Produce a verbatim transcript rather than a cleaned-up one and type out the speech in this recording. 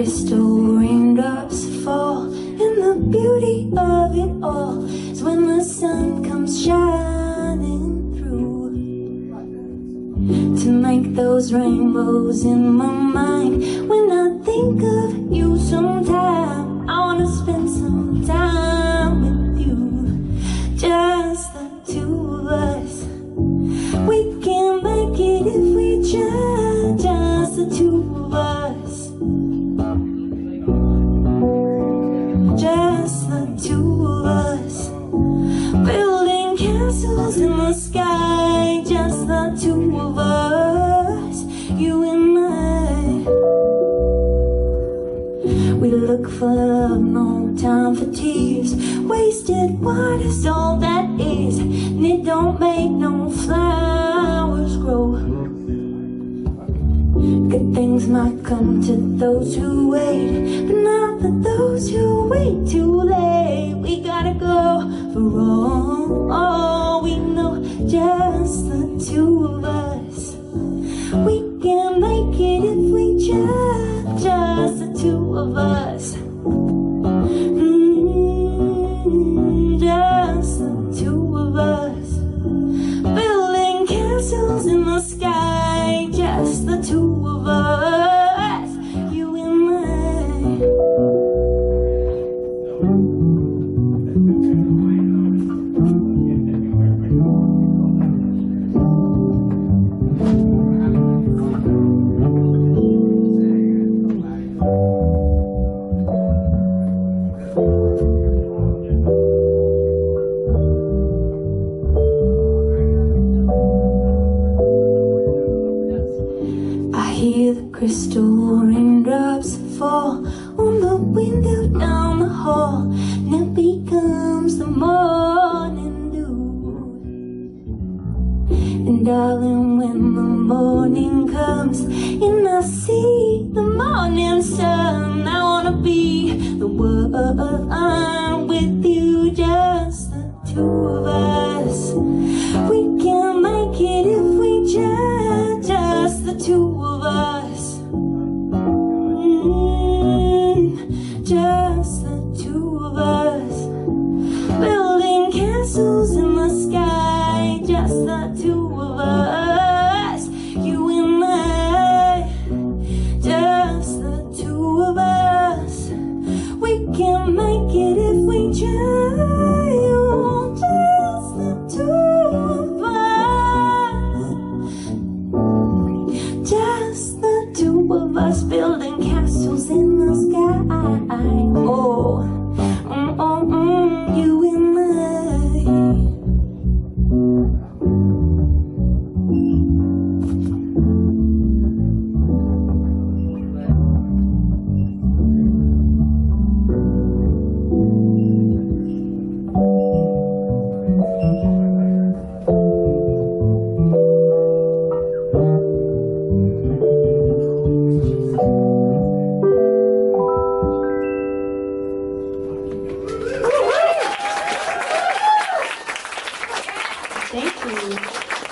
crystal raindrops fall, and the beauty of it all is when the sun comes shining through to make those rainbows in my mind. When I think of you sometime, I wanna spend some time with you. Just the two of us, we can make it if we try. Just the two of us. Just the two of us, building castles in the sky. Just the two of us, you and I. We look for love, no time for tears. Wasted water's all that is, and it don't make no flowers grow. Good things might come to those who wait, but not for those who wait too late. We gotta go for all, all we know. Just the two of us, we can make it if we try. Just the two of us. Mm-hmm. Just the two of us, building castles in the sky. Just the two of us. Crystal raindrops fall on the window down the hall, and it becomes the morning dew. And darling, when the morning comes and I see the morning sun, I wanna be the world I'm with you. Just the two of us, we can make it if we try. Just the two of us. Just the two of us, building castles in the sky. Just the two of us, you and I. Just the two of us, we can make it if we try. Just the two of us. Just the two of us, building castles in the sky. Oh, mm, oh, mm, you and thank you.